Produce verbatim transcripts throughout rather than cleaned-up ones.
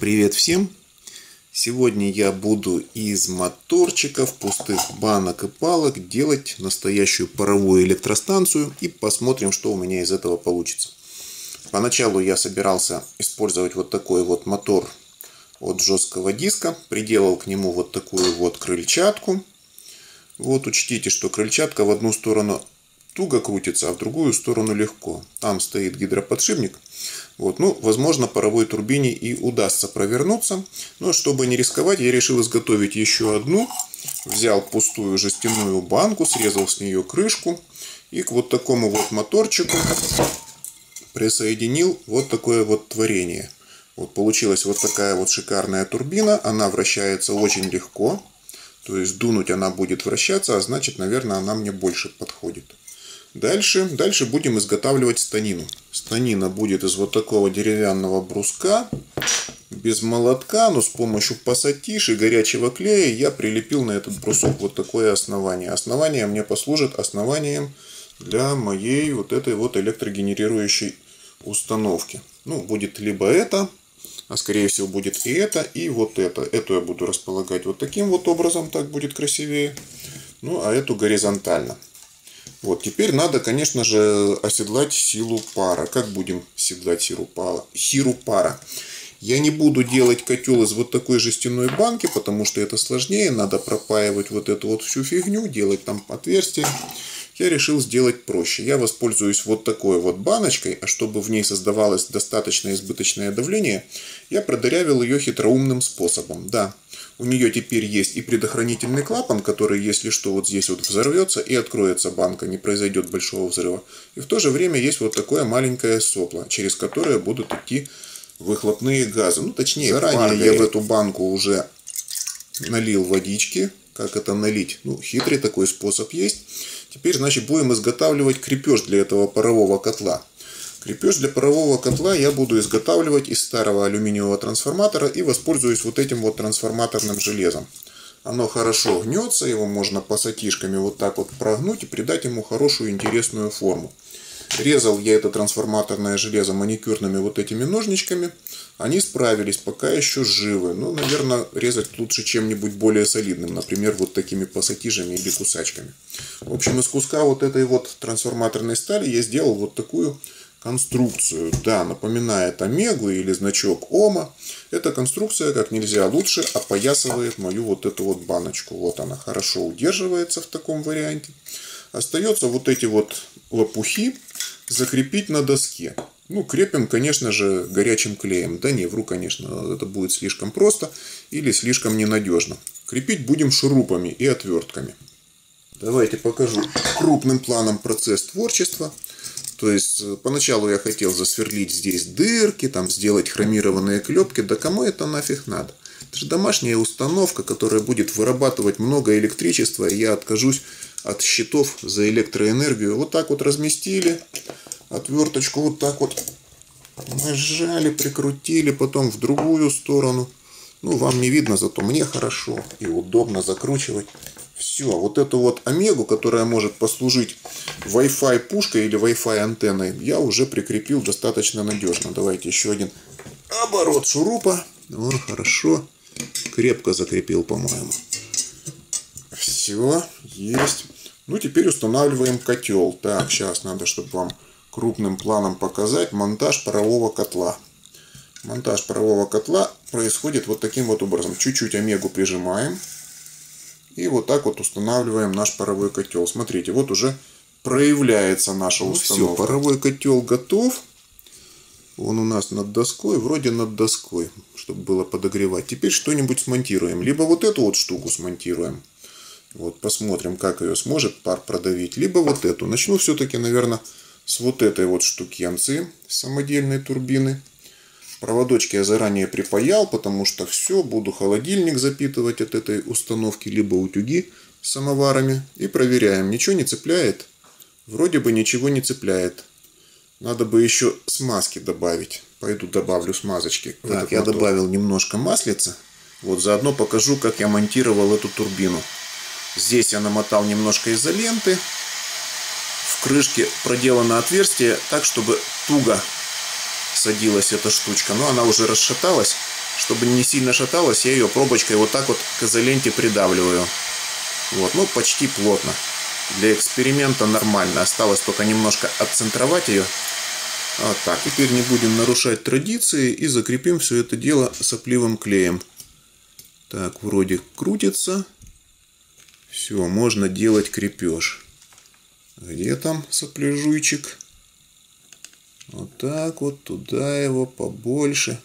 Привет всем! Сегодня я буду из моторчиков, пустых банок и палок делать настоящую паровую электростанцию, и посмотрим, что у меня из этого получится. Поначалу я собирался использовать вот такой вот мотор от жесткого диска, приделал к нему вот такую вот крыльчатку. Вот учтите, что крыльчатка в одну сторону туго крутится, а в другую сторону легко. Там стоит гидроподшипник. Вот, ну, возможно, паровой турбине и удастся провернуться. Но чтобы не рисковать, я решил изготовить еще одну. Взял пустую жестяную банку, срезал с нее крышку. И к вот такому вот моторчику присоединил вот такое вот творение. Вот получилась вот такая вот шикарная турбина. Она вращается очень легко. То есть дунуть она будет вращаться, а значит, наверное, она мне больше подходит. Дальше, дальше будем изготавливать станину. Станина будет из вот такого деревянного бруска, без молотка, но с помощью пассатиш и горячего клея я прилепил на этот брусок вот такое основание. Основание мне послужит основанием для моей вот этой вот электрогенерирующей установки. Ну, будет либо это, а скорее всего будет и это, и вот это. Эту я буду располагать вот таким вот образом, так будет красивее. Ну, а эту горизонтально. Вот, теперь надо, конечно же, оседлать силу пара. Как будем седлать силу пара? Силу пара. Я не буду делать котел из вот такой жестяной банки, потому что это сложнее. Надо пропаивать вот эту вот всю фигню, делать там отверстия. Я решил сделать проще. Я воспользуюсь вот такой вот баночкой, а чтобы в ней создавалось достаточно избыточное давление, я продырявил ее хитроумным способом. Да, у нее теперь есть и предохранительный клапан, который, если что, вот здесь вот взорвется и откроется банка, не произойдет большого взрыва. И в то же время есть вот такое маленькое сопло, через которое будут идти выхлопные газы. Ну, точнее, заранее я в эту банку уже налил водички. Как это налить? Ну, хитрый такой способ есть. Теперь, значит, будем изготавливать крепеж для этого парового котла. Крепеж для парового котла я буду изготавливать из старого алюминиевого трансформатора и воспользуюсь вот этим вот трансформаторным железом. Оно хорошо гнется, его можно пассатишками вот так вот прогнуть и придать ему хорошую интересную форму. Резал я это трансформаторное железо маникюрными вот этими ножничками. Они справились, пока еще живы. Но, наверное, резать лучше чем-нибудь более солидным. Например, вот такими пассатижами или кусачками. В общем, из куска вот этой вот трансформаторной стали я сделал вот такую конструкцию. Да, напоминает омегу или значок Ома. Эта конструкция как нельзя лучше опоясывает мою вот эту вот баночку. Вот она хорошо удерживается в таком варианте. Остается вот эти вот лопухи закрепить на доске. Ну, крепим, конечно же, горячим клеем. Да не, вру, конечно, это будет слишком просто или слишком ненадежно. Крепить будем шурупами и отвертками. Давайте покажу крупным планом процесс творчества. То есть, поначалу я хотел засверлить здесь дырки, там сделать хромированные клепки. Да кому это нафиг надо? Это же домашняя установка, которая будет вырабатывать много электричества, и я откажусь от счетов за электроэнергию. Вот так вот разместили отверточку, вот так вот нажали, прикрутили, потом в другую сторону. Ну, вам не видно, зато мне хорошо и удобно закручивать. Все, вот эту вот омегу, которая может послужить Wi-Fi пушкой или Wi-Fi антенной, я уже прикрепил достаточно надежно. Давайте еще один оборот шурупа. О, хорошо. Крепко закрепил, по-моему. Все, есть. Ну, теперь устанавливаем котел. Так, сейчас надо, чтобы вам крупным планом показать монтаж парового котла. Монтаж парового котла происходит вот таким вот образом. Чуть-чуть омегу прижимаем. И вот так вот устанавливаем наш паровой котел. Смотрите, вот уже проявляется наша ну, установка. Все, паровой котел готов. Он у нас над доской, вроде над доской, чтобы было подогревать. Теперь что-нибудь смонтируем. Либо вот эту вот штуку смонтируем. Вот посмотрим, как ее сможет пар продавить. Либо вот эту. Начну все-таки, наверное, с вот этой вот штукенции самодельной турбины. Проводочки я заранее припаял, потому что все, буду холодильник запитывать от этой установки, либо утюги с самоварами. И проверяем. Ничего не цепляет? Вроде бы ничего не цепляет. Надо бы еще смазки добавить. Пойду добавлю смазочки. Так, я добавил немножко маслица. Вот заодно покажу, как я монтировал эту турбину. Здесь я намотал немножко изоленты. В крышке проделано отверстие так, чтобы туго садилась эта штучка. Но она уже расшаталась. Чтобы не сильно шаталась, я ее пробочкой вот так вот к изоленте придавливаю. Вот, ну почти плотно. Для эксперимента нормально. Осталось только немножко отцентровать ее. Вот так. Теперь не будем нарушать традиции и закрепим все это дело сопливым клеем. Так, вроде крутится. Все, можно делать крепеж. Где там сопляжуйчик? Вот так вот, туда его побольше,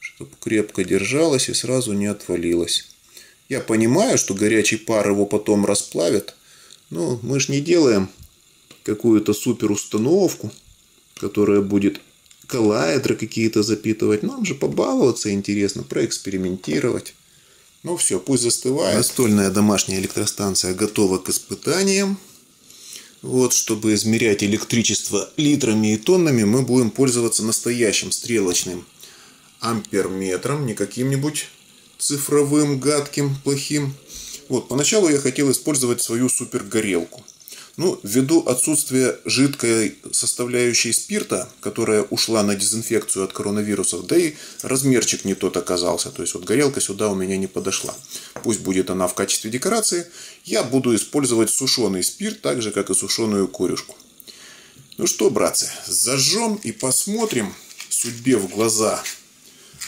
чтобы крепко держалось и сразу не отвалилось. Я понимаю, что горячий пар его потом расплавит, но мы же не делаем какую-то супер установку, которая будет коллайдеры какие-то запитывать. Нам же побаловаться интересно, проэкспериментировать. Ну все, пусть застывает. Настольная домашняя электростанция готова к испытаниям. Вот, чтобы измерять электричество литрами и тоннами, мы будем пользоваться настоящим стрелочным амперметром, не каким-нибудь цифровым, гадким, плохим. Вот, поначалу я хотел использовать свою супергорелку. Ну, ввиду отсутствия жидкой составляющей спирта, которая ушла на дезинфекцию от коронавирусов, да и размерчик не тот оказался. То есть, вот горелка сюда у меня не подошла. Пусть будет она в качестве декорации. Я буду использовать сушеный спирт, так же, как и сушеную корюшку. Ну что, братцы, зажжем и посмотрим судьбе в глаза,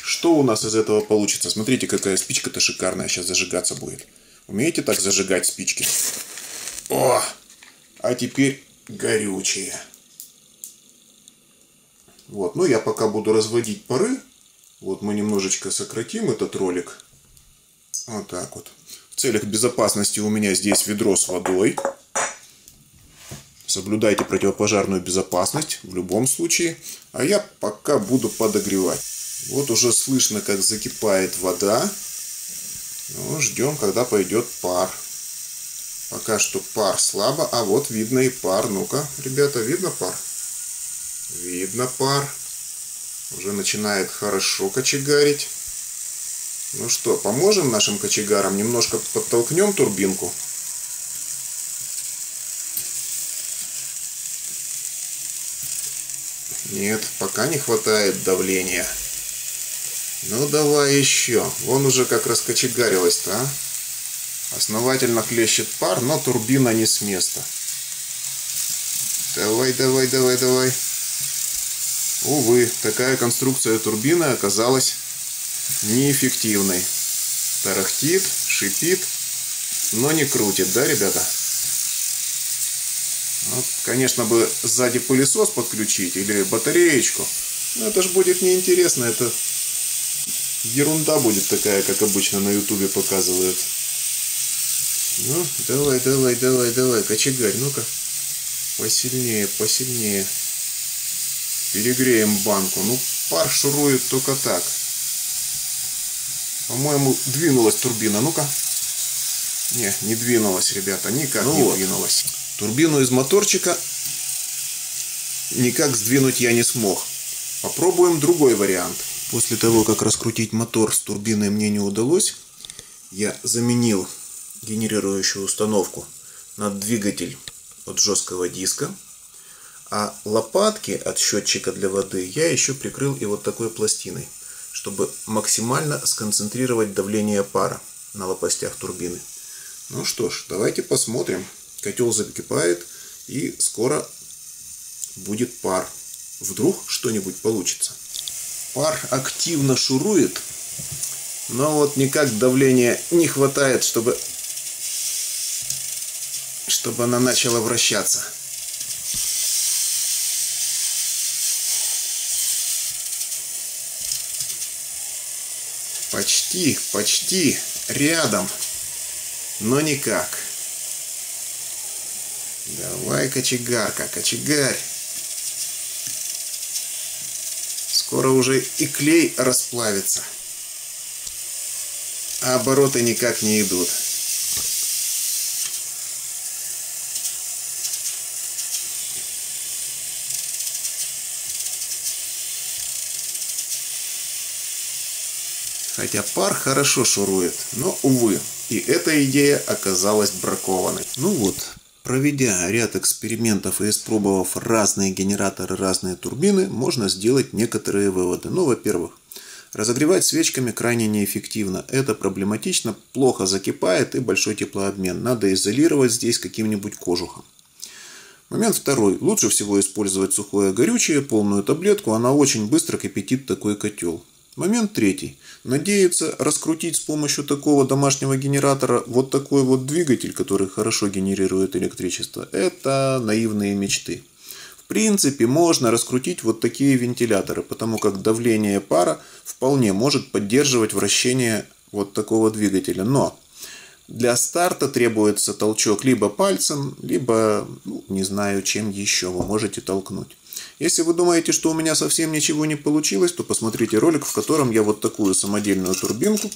что у нас из этого получится. Смотрите, какая спичка-то шикарная сейчас зажигаться будет. Умеете так зажигать спички? О! А теперь горючее. Вот. Ну, я пока буду разводить пары. Вот мы немножечко сократим этот ролик. Вот так вот. В целях безопасности у меня здесь ведро с водой. Соблюдайте противопожарную безопасность в любом случае. А я пока буду подогревать. Вот уже слышно, как закипает вода. Ну, ждем, когда пойдет пар. Пока что пар слабо, а вот видно и пар. Ну-ка, ребята, видно пар? Видно пар. Уже начинает хорошо кочегарить. Ну что, поможем нашим кочегарам? Немножко подтолкнем турбинку. Нет, пока не хватает давления. Ну давай еще. Вон уже как раскочегарилось-то, а? Основательно хлещет пар, но турбина не с места. Давай, давай, давай, давай. Увы, такая конструкция турбины оказалась неэффективной. Тарахтит, шипит, но не крутит, да, ребята? Вот, конечно бы сзади пылесос подключить или батареечку. Но это же будет неинтересно, это ерунда будет такая, как обычно на ютубе показывают. Ну, давай, давай, давай, давай, кочегарь, ну-ка. Посильнее, посильнее. Перегреем банку. Ну, пар шурует только так. По-моему, двинулась турбина, ну-ка. Не, не двинулась, ребята, никак ну не вот. двинулась. Турбину из моторчика никак сдвинуть я не смог. Попробуем другой вариант. После того, как раскрутить мотор с турбиной мне не удалось, я заменил генерирующую установку на двигатель от жесткого диска, а лопатки от счетчика для воды я еще прикрыл и вот такой пластиной, чтобы максимально сконцентрировать давление пара на лопастях турбины. Ну что ж, давайте посмотрим. Котел закипает и скоро будет пар. Вдруг что-нибудь получится. Пар активно шурует, но вот никак давления не хватает, чтобы чтобы она начала вращаться. Почти, почти рядом, но никак. Давай, кочегарка, кочегарь. Скоро уже и клей расплавится. А обороты никак не идут. Хотя пар хорошо шурует, но, увы, и эта идея оказалась бракованной. Ну вот, проведя ряд экспериментов и испробовав разные генераторы, разные турбины, можно сделать некоторые выводы. Ну, во-первых, Разогревать свечками крайне неэффективно. Это проблематично, плохо закипает и большой теплообмен. Надо изолировать здесь каким-нибудь кожухом. Момент второй. Лучше всего использовать сухое горючее, полную таблетку. Она очень быстро кипятит такой котел. Момент третий. Надеяться раскрутить с помощью такого домашнего генератора вот такой вот двигатель, который хорошо генерирует электричество, это наивные мечты. В принципе, можно раскрутить вот такие вентиляторы, потому как давление пара вполне может поддерживать вращение вот такого двигателя. Но для старта требуется толчок либо пальцем, либо, ну, не знаю, чем еще вы можете толкнуть. Если вы думаете, что у меня совсем ничего не получилось, то посмотрите ролик, в котором я вот такую самодельную турбинку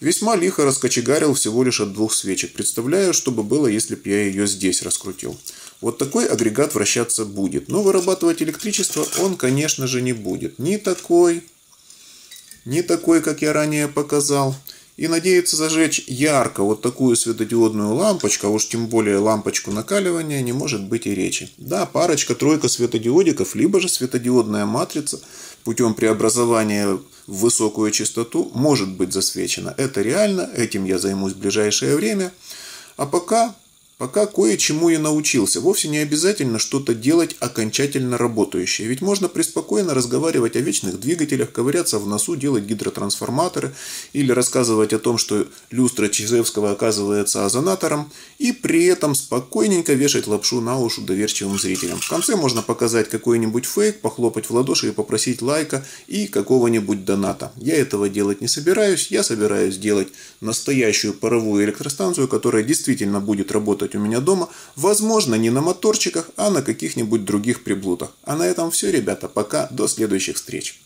весьма лихо раскочегарил всего лишь от двух свечек. Представляю, что бы было, если бы я ее здесь раскрутил. Вот такой агрегат вращаться будет, но вырабатывать электричество он, конечно же, не будет. Ни такой, ни такой, как я ранее показал. И надеяться зажечь ярко вот такую светодиодную лампочку, а уж тем более лампочку накаливания, не может быть и речи. Да, парочка-тройка светодиодиков, либо же светодиодная матрица путем преобразования в высокую частоту может быть засвечена. Это реально, этим я займусь в ближайшее время. А пока, пока кое-чему я научился. Вовсе не обязательно что-то делать окончательно работающее. Ведь можно преспокойно разговаривать о вечных двигателях, ковыряться в носу, делать гидротрансформаторы или рассказывать о том, что люстра Чижевского оказывается озонатором, и при этом спокойненько вешать лапшу на уши доверчивым зрителям. В конце можно показать какой-нибудь фейк, похлопать в ладоши и попросить лайка и какого-нибудь доната. Я этого делать не собираюсь. Я собираюсь делать настоящую паровую электростанцию, которая действительно будет работать у меня дома, возможно, не на моторчиках, а на каких-нибудь других приблудах. А на этом все, ребята, пока, до следующих встреч.